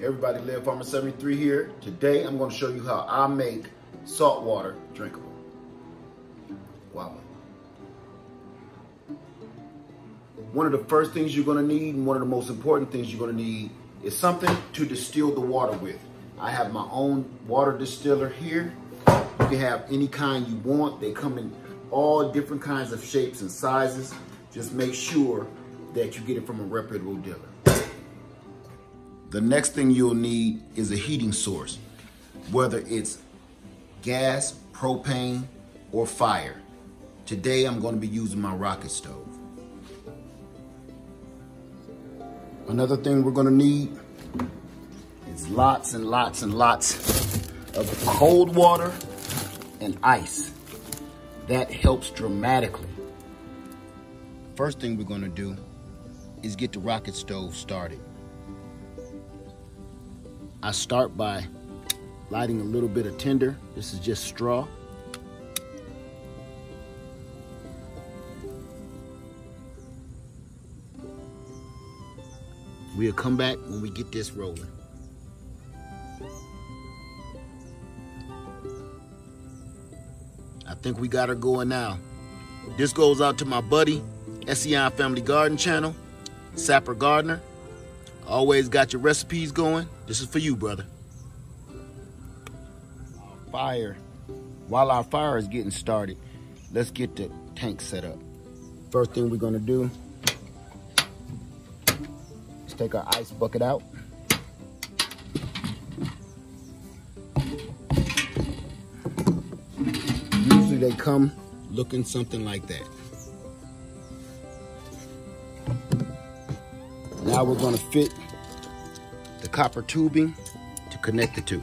Everybody, Lead Farmer 73 here. Today I'm going to show you how I make salt water drinkable. Wow. One of the first things you're going to need, and one of the most important things you're going to need, is something to distill the water with. I have my own water distiller here. You can have any kind you want. They come in all different kinds of shapes and sizes. Just make sure that you get it from a reputable dealer. The next thing you'll need is a heating source, whether it's gas, propane, or fire. Today, I'm going to be using my rocket stove. Another thing we're going to need is lots and lots and lots of cold water and ice. That helps dramatically. First thing we're going to do is get the rocket stove started. I start by lighting a little bit of tinder. This is just straw. We'll come back when we get this rolling. I think we got her going now. This goes out to my buddy, SEI Family Garden Channel, Sapper Gardener. Always got your recipes going. This is for you, brother. Fire. While our fire is getting started, let's get the tank set up. First thing we're gonna do is take our ice bucket out. Usually they come looking something like that. Now we're gonna fit the copper tubing to connect the two.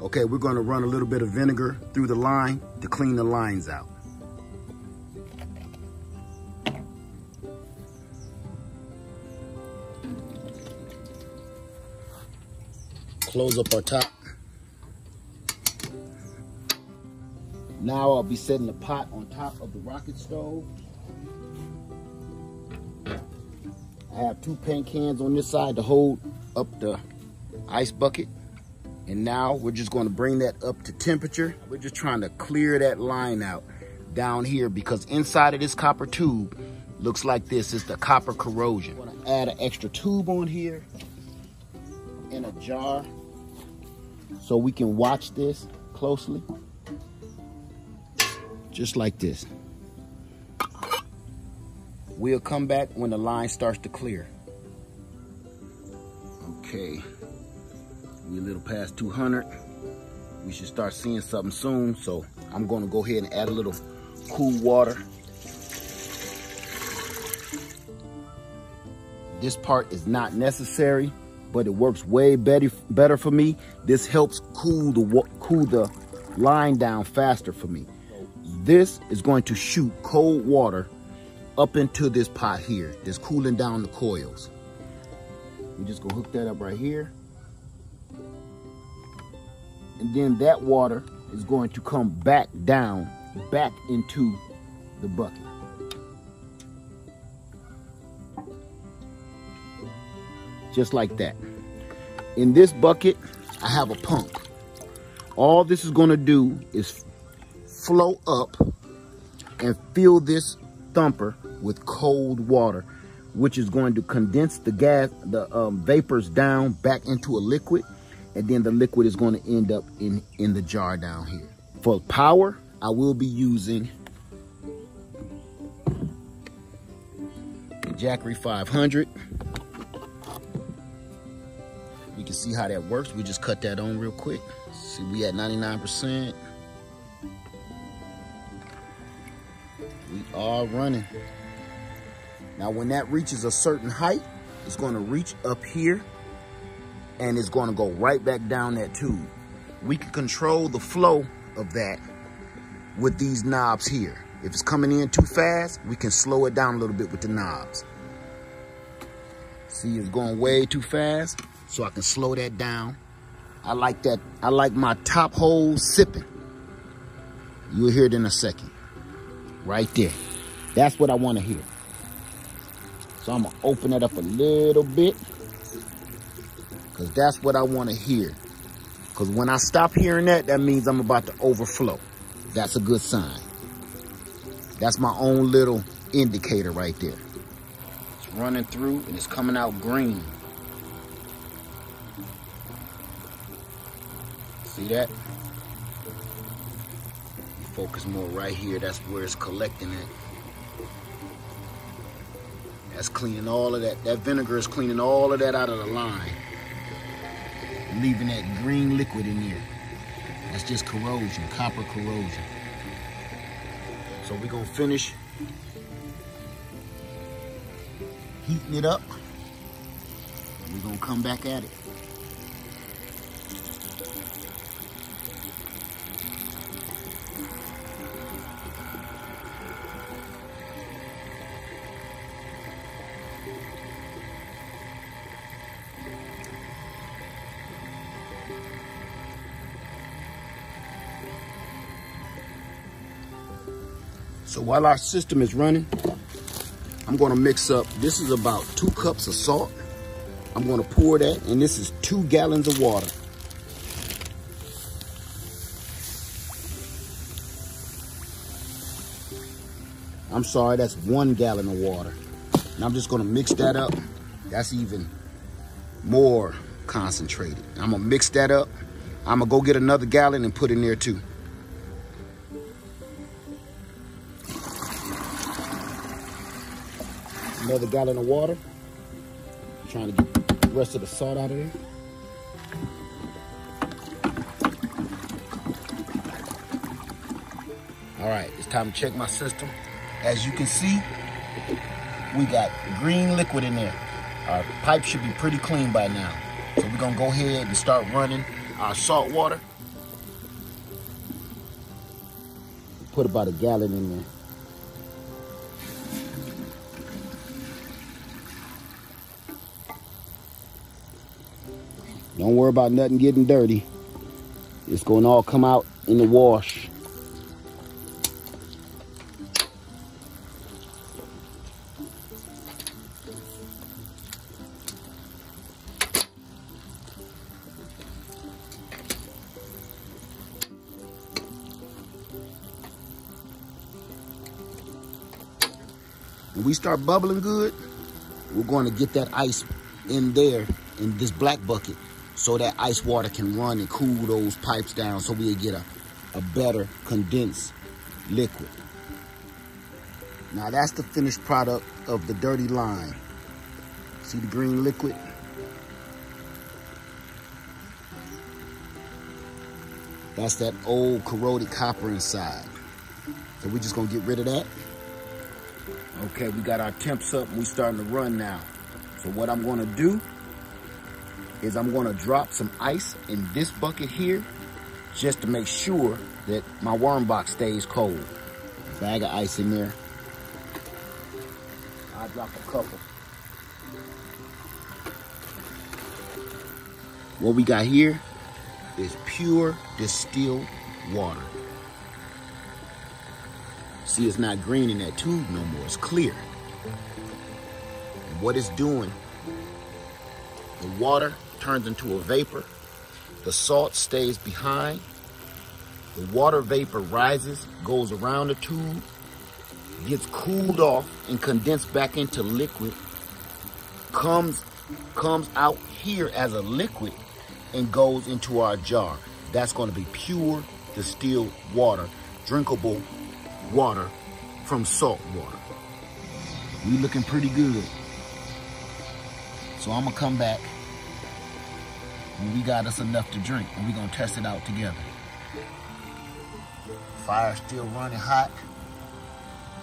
Okay, we're gonna run a little bit of vinegar through the line to clean the lines out. Close up our top. Now I'll be setting the pot on top of the rocket stove. I have two paint cans on this side to hold up the ice bucket. And now we're just going to bring that up to temperature. We're just trying to clear that line out down here because inside of this copper tube looks like this. It's the copper corrosion. I'm going to add an extra tube on here in a jar so we can watch this closely. Just like this. We'll come back when the line starts to clear. Okay, we're a little past 200. We should start seeing something soon, so I'm gonna go ahead and add a little cool water. This part is not necessary, but it works way better for me. This helps cool the line down faster for me. This is going to shoot cold water up into this pot here that's cooling down the coils. We just gonna hook that up right here. And then that water is going to come back down, back into the bucket. Just like that. In this bucket, I have a pump. All this is gonna do is flow up and fill this thumper with cold water, which is going to condense the gas, the vapors down back into a liquid, and then the liquid is going to end up in the jar down here. For power, I will be using the Jackery 500. You can see how that works. We just cut that on real quick. See, we at 99%. We are running. Now when that reaches a certain height, it's going to reach up here and it's going to go right back down that tube. We can control the flow of that with these knobs here. If it's coming in too fast, we can slow it down a little bit with the knobs. See, it's going way too fast, so I can slow that down. I like that. I like my top hole sipping. You'll hear it in a second. right there. That's what I want to hear. So I'm going to open it up a little bit, because that's what I want to hear. Because when I stop hearing that, that means I'm about to overflow. That's a good sign. That's my own little indicator right there. It's running through and it's coming out green. See that? Focus more right here. That's where it's collecting at. That's cleaning all of that. That vinegar is cleaning all of that out of the line, leaving that green liquid in there. That's just corrosion, copper corrosion. So we're gonna finish heating it up, and we're gonna come back at it. So while our system is running, I'm gonna mix up, this is about 2 cups of salt. I'm gonna pour that, and this is 2 gallons of water. I'm sorry, that's 1 gallon of water. And I'm just gonna mix that up. That's even more concentrated. I'm gonna mix that up. I'm gonna go get another gallon and put in there too. Another gallon of water. I'm trying to get the rest of the salt out of there. All right, it's time to check my system. As you can see, we got green liquid in there. Our pipe should be pretty clean by now. So we're gonna go ahead and start running our salt water. Put about 1 gallon in there. Don't worry about nothing getting dirty. It's going to all come out in the wash. When we start bubbling good, we're going to get that ice in there in this black bucket, so that ice water can run and cool those pipes down, so we'll get a better condensed liquid. Now that's the finished product of the dirty line. See the green liquid? That's that old corroded copper inside. So we're just gonna get rid of that. Okay, we got our temps up and we're starting to run now. So what I'm gonna do is I'm gonna drop some ice in this bucket here just to make sure that my worm box stays cold. A bag of ice in there. I'll drop a couple. What we got here is pure distilled water. See, it's not green in that tube no more, it's clear. And what it's doing, the water turns into a vapor. The salt stays behind. The water vapor rises, goes around the tube, gets cooled off and condensed back into liquid, comes out here as a liquid and goes into our jar. That's going to be pure distilled water, drinkable water from salt water. We looking pretty good. So I'm gonna come back when we got us enough to drink, and we're gonna test it out together. Fire's still running hot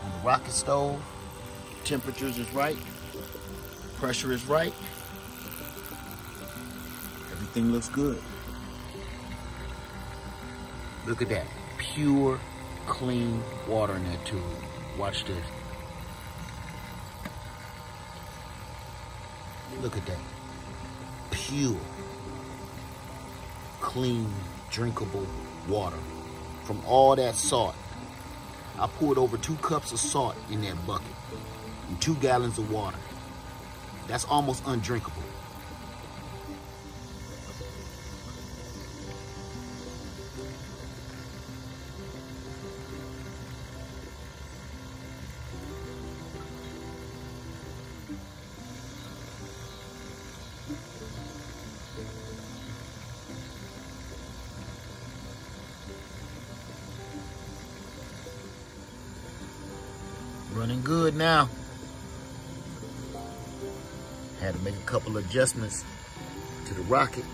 on the rocket stove. Temperatures is right, pressure is right. Everything looks good. Look at that, pure, clean water in that tube. Watch this. Look at that, pure, clean, drinkable water from all that salt. I poured over 2 cups of salt in that bucket and 2 gallons of water. That's almost undrinkable. Running good now. Had to make a couple adjustments to the rocket.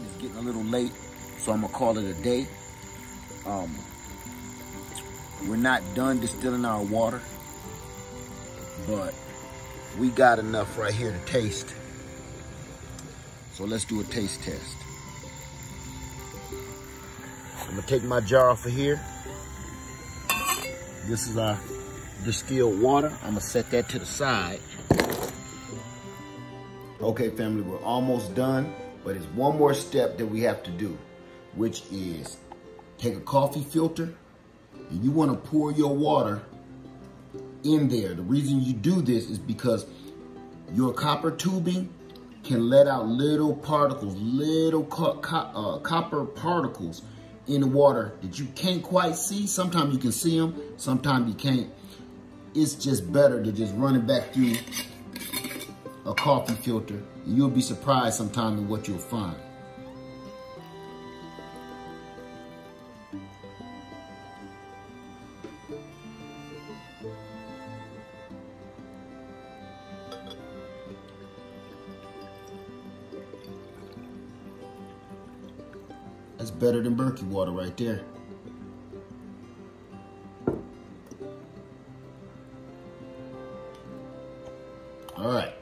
It's getting a little late, so I'm gonna call it a day. We're not done distilling our water, but we got enough right here to taste. So let's do a taste test. I'm gonna take my jar off of here. This is our distilled water. I'm gonna set that to the side. Okay, family, we're almost done, but it's one more step that we have to do, which is take a coffee filter, and you wanna pour your water in there. The reason you do this is because your copper tubing can let out little particles, little copper particles in the water that you can't quite see. Sometimes you can see them, sometimes you can't. It's just better to just run it back through a coffee filter. You'll be surprised sometimes at what you'll find. That's better than Berkey water right there. All right.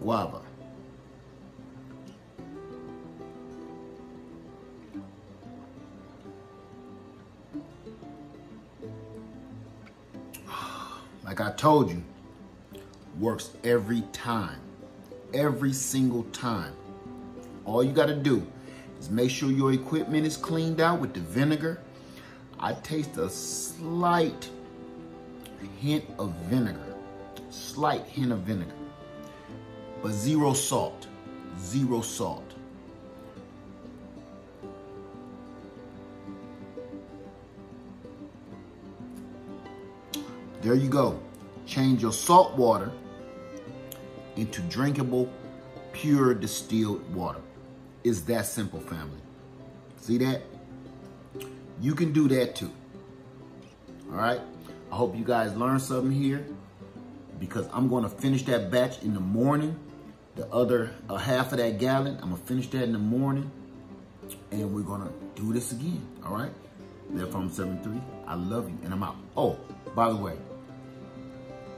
Guava. Like I told you, works every time. Every single time. All you gotta do is make sure your equipment is cleaned out with the vinegar. I taste a slight hint of vinegar, but zero salt, There you go. Change your salt water into drinkable, pure distilled water. It's that simple, family. See that? You can do that too. All right? I hope you guys learned something here, because I'm gonna finish that batch in the morning. The other half of that gallon, I'm gonna finish that in the morning, and we're gonna do this again, all right? Lead Farmer 73, I love you, and I'm out. Oh, by the way,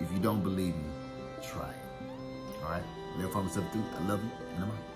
if you don't believe me, try it. All right, Lead Farmer 73, I love you, and I'm out.